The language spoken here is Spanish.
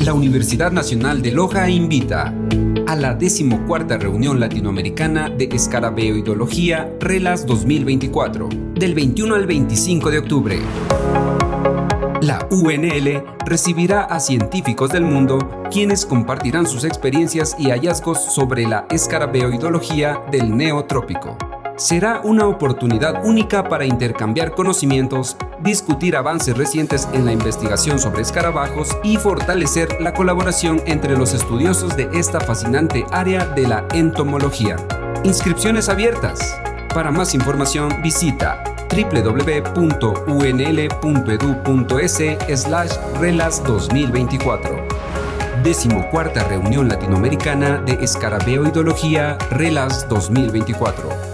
La Universidad Nacional de Loja invita a la 14ª Reunión Latinoamericana de Scarabaeoidología RELAS 2024, del 21 al 25 de octubre. La UNL recibirá a científicos del mundo, quienes compartirán sus experiencias y hallazgos sobre la escarabaeoidología del neotrópico. Será una oportunidad única para intercambiar conocimientos, discutir avances recientes en la investigación sobre escarabajos y fortalecer la colaboración entre los estudiosos de esta fascinante área de la entomología. Inscripciones abiertas. Para más información visita www.unl.edu.es/relas2024. 14ª Reunión Latinoamericana de Scarabaeoidología RELAS 2024.